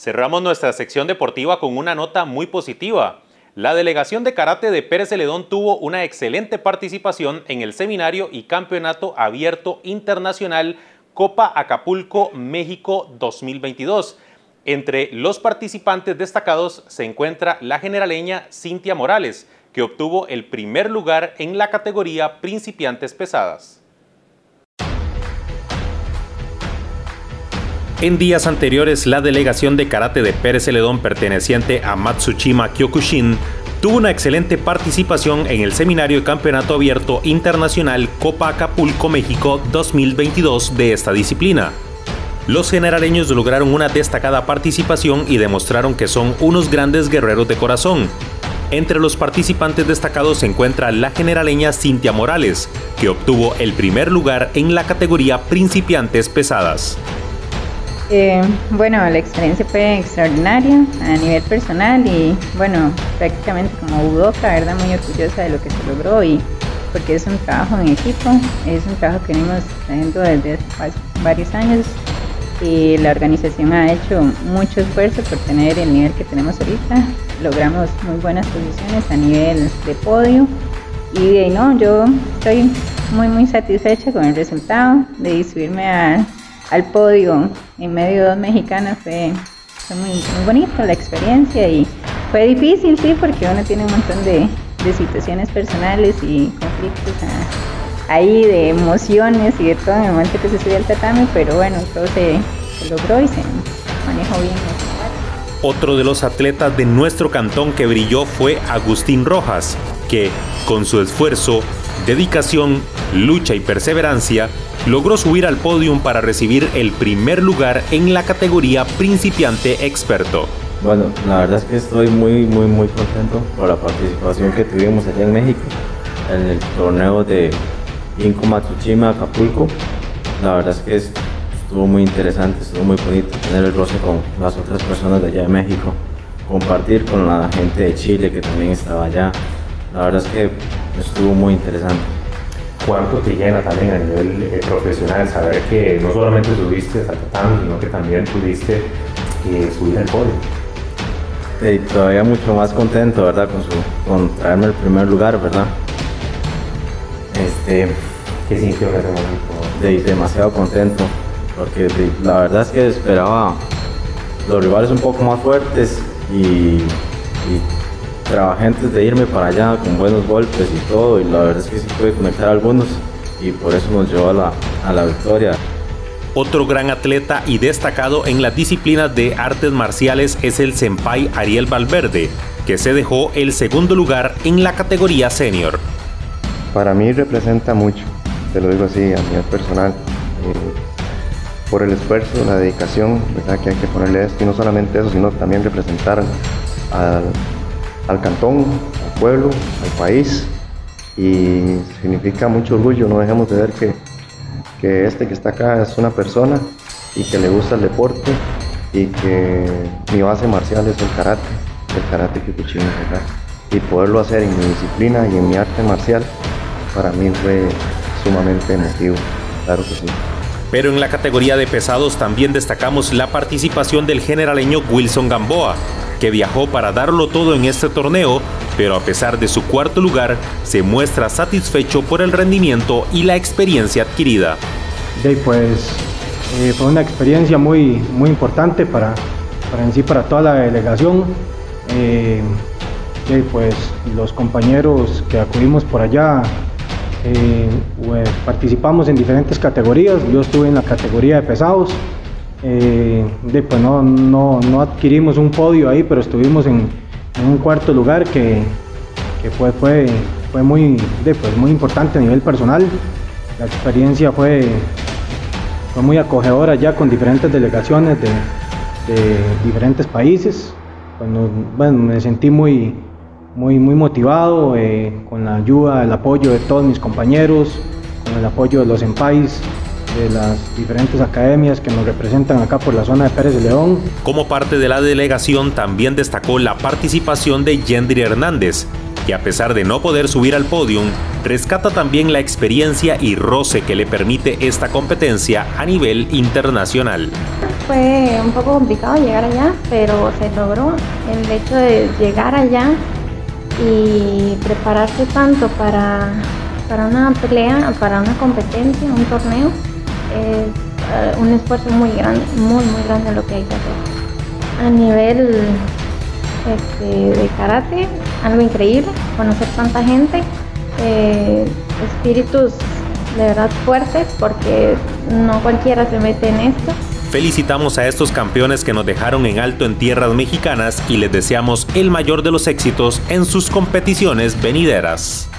Cerramos nuestra sección deportiva con una nota muy positiva. La delegación de karate de Pérez Zeledón tuvo una excelente participación en el Seminario y Campeonato Abierto Internacional Copa Acapulco México 2022. Entre los participantes destacados se encuentra la generaleña Cynthia Morales, que obtuvo el primer lugar en la categoría Principiantes Pesadas. En días anteriores, la delegación de karate de Pérez Zeledón perteneciente a Matsushima Kyokushin tuvo una excelente participación en el Seminario y Campeonato Abierto Internacional Copa Acapulco México 2022 de esta disciplina. Los generaleños lograron una destacada participación y demostraron que son unos grandes guerreros de corazón. Entre los participantes destacados se encuentra la generaleña Cynthia Morales, que obtuvo el primer lugar en la categoría Principiantes Pesadas. Bueno, la experiencia fue extraordinaria a nivel personal y bueno, prácticamente como budoka, ¿verdad? Muy orgullosa de lo que se logró y porque es un trabajo en equipo, es un trabajo que venimos haciendo desde hace varios años y la organización ha hecho mucho esfuerzo por tener el nivel que tenemos ahorita. Logramos muy buenas posiciones a nivel de podio y de ahí no, yo estoy muy satisfecha con el resultado de subirme al podio en medio de dos mexicanas. Fue muy bonito la experiencia y fue difícil, sí, porque uno tiene un montón de situaciones personales y conflictos ahí, de emociones y de todo en el momento que se sube al tatami, pero bueno, todo se logró y se manejó bien. Otro de los atletas de nuestro cantón que brilló fue Agustín Rojas, que con su esfuerzo, dedicación, lucha y perseverancia, logró subir al podium para recibir el primer lugar en la categoría principiante experto. Bueno, la verdad es que estoy muy contento por la participación que tuvimos allá en México, en el torneo de Inco Matsushima Acapulco. La verdad es que estuvo muy interesante, estuvo muy bonito tener el roce con las otras personas de allá de México, compartir con la gente de Chile que también estaba allá. La verdad es que estuvo muy interesante. ¿Cuánto te llena también a nivel profesional saber que no solamente subiste hasta tatami, sino que también pudiste subir al podio? Y todavía mucho más contento, ¿verdad? Con traerme el primer lugar, ¿verdad? ¿Qué sintió en ese momento? Demasiado contento, porque la verdad es que esperaba los rivales un poco más fuertes y trabajé antes de irme para allá con buenos golpes y todo, y la verdad es que sí pude conectar algunos y por eso nos llevó a la victoria. Otro gran atleta y destacado en las disciplinas de artes marciales es el senpai Ariel Valverde, que se dejó el segundo lugar en la categoría senior. Para mí representa mucho, te lo digo así, a nivel personal, por el esfuerzo, la dedicación, ¿verdad? Que hay que ponerle esto, y no solamente eso, sino también representar al cantón, al pueblo, al país, y significa mucho orgullo. No dejemos de ver que este que está acá es una persona y que le gusta el deporte y que mi base marcial es el karate kyokushin, ¿verdad? Y poderlo hacer en mi disciplina y en mi arte marcial para mí fue sumamente emotivo, claro que sí. Pero en la categoría de pesados también destacamos la participación del generaleño Wilson Gamboa, que viajó para darlo todo en este torneo, pero a pesar de su cuarto lugar, se muestra satisfecho por el rendimiento y la experiencia adquirida. Sí, pues fue una experiencia muy importante para toda la delegación. Sí, pues los compañeros que acudimos por allá participamos en diferentes categorías. Yo estuve en la categoría de pesados. Pues no adquirimos un podio ahí, pero estuvimos en un cuarto lugar que fue muy importante a nivel personal. La experiencia fue muy acogedora ya con diferentes delegaciones de diferentes países. Bueno, me sentí muy motivado con la ayuda, el apoyo de todos mis compañeros, con el apoyo de los senpais, de las diferentes academias que nos representan acá por la zona de Pérez Zeledón. Como parte de la delegación también destacó la participación de Yendri Hernández, y a pesar de no poder subir al podium, rescata también la experiencia y roce que le permite esta competencia a nivel internacional. Fue un poco complicado llegar allá, pero se logró. El hecho de llegar allá y prepararse tanto para una pelea, para una competencia, un torneo, es un esfuerzo muy grande, muy grande lo que hay que hacer. A nivel de karate, algo increíble, conocer tanta gente, espíritus de verdad fuertes, porque no cualquiera se mete en esto. Felicitamos a estos campeones que nos dejaron en alto en tierras mexicanas y les deseamos el mayor de los éxitos en sus competiciones venideras.